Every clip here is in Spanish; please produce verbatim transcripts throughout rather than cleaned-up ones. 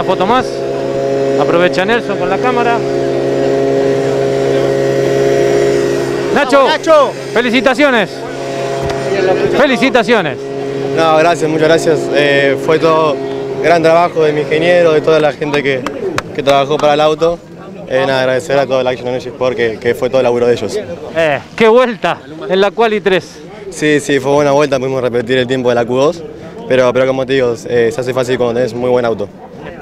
una foto más. Aprovecha Nelson con la cámara. Nacho, Nacho. felicitaciones. Felicitaciones. No, gracias, muchas gracias. Eh, fue todo gran trabajo de mi ingeniero, de toda la gente que, que trabajó para el auto. Eh, nada, agradecer a todo el Action Energy Sport, que, que fue todo el laburo de ellos. Eh, ¡Qué vuelta en la Quali tres! Sí, sí, fue buena vuelta, pudimos repetir el tiempo de la Q dos, pero, pero como te digo, eh, se hace fácil cuando tenés muy buen auto.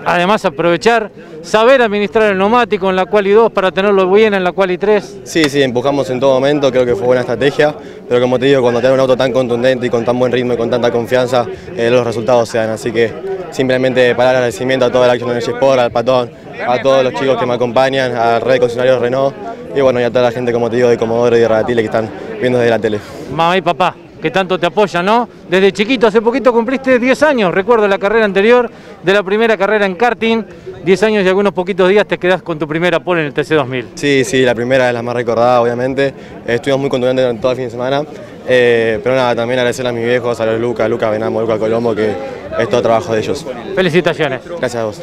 Además, aprovechar, saber administrar el neumático en la Quali dos para tenerlo bien en la Quali tres. Sí, sí, empujamos en todo momento, creo que fue buena estrategia, pero como te digo, cuando tenés un auto tan contundente y con tan buen ritmo y con tanta confianza, eh, los resultados se dan, así que simplemente palabras de agradecimiento a todo el Action Energy Sport, al Patón, a todos los chicos que me acompañan, a Red Concesionarios Renault, y bueno, y a toda la gente, como te digo, de Comodoro y de Radatile que están viendo desde la tele. Mamá y papá, que tanto te apoyan, ¿no? Desde chiquito, hace poquito cumpliste diez años, recuerdo la carrera anterior, de la primera carrera en karting, diez años y algunos poquitos días te quedás con tu primera pole en el T C dos mil. Sí, sí, la primera es la más recordada, obviamente, estuvimos muy contundentes durante todo el fin de semana, eh, pero nada, también agradecer a mis viejos, a los Lucas, Lucas Benamo, Lucas Colombo, que es todo trabajo de ellos. Felicitaciones. Gracias a vos.